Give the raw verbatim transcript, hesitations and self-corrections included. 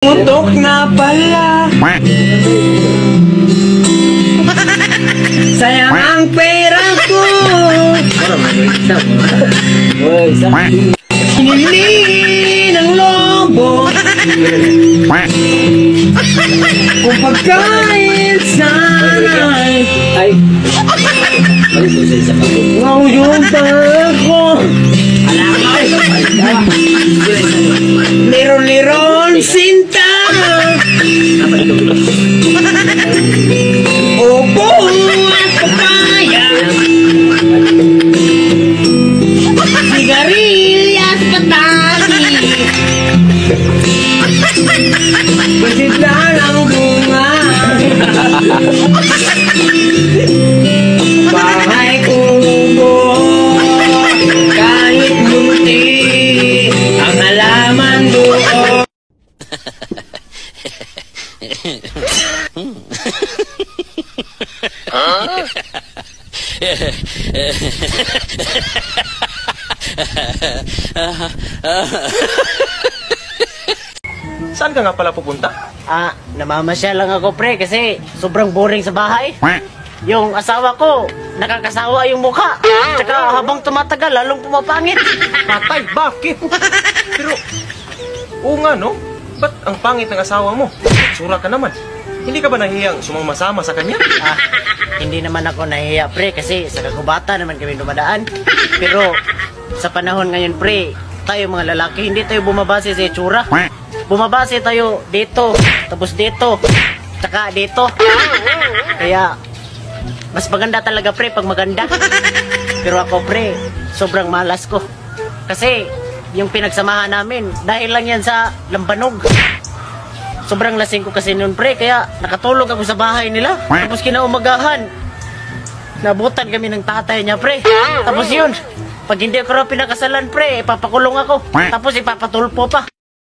Tutok na pala. Sayang ang pera ko. Hinili ng lobo kung pagkain sana'y ay ngayon pa ako. Liron-liron sinta. Opo at papaya, sigarilya at pataki, masita ng bunga. Bahay kubo kahit buti ang halaman doon. Saan ka nga pala pupunta? Ah, namamasyal lang ako pre kasi sobrang boring sa bahay. Yung asawa ko, nakakasawa yung mukha. Tsaka habang tumatagal, lalong pumapangit. Patay, bakit? Pero, oo nga no? Ba't ang pangit ng asawa mo? Sura ka naman. Hindi ka ba nahiyang sumamasama sa kanya? Ah, hindi naman ako nahiya pre kasi sa kagubata naman kami dumadaan. Pero sa panahon ngayon pre, tayo mga lalaki hindi tayo bumabase sa itsura. Bumabase tayo dito, tapos dito, tsaka dito. Kaya mas maganda talaga pre pag maganda. Pero ako pre, sobrang malas ko. Kasi yung pinagsamahan namin dahil lang yan sa lambanog. Sobrang lasing ko kasi noon pre, kaya nakatulog ako sa bahay nila. Tapos kinaumagahan, nabutan kami ng tatay niya pre. Tapos yun, pag hindi ako raw pinakasalan pre, ipapakulong ako. Tapos ipapatulpo pa.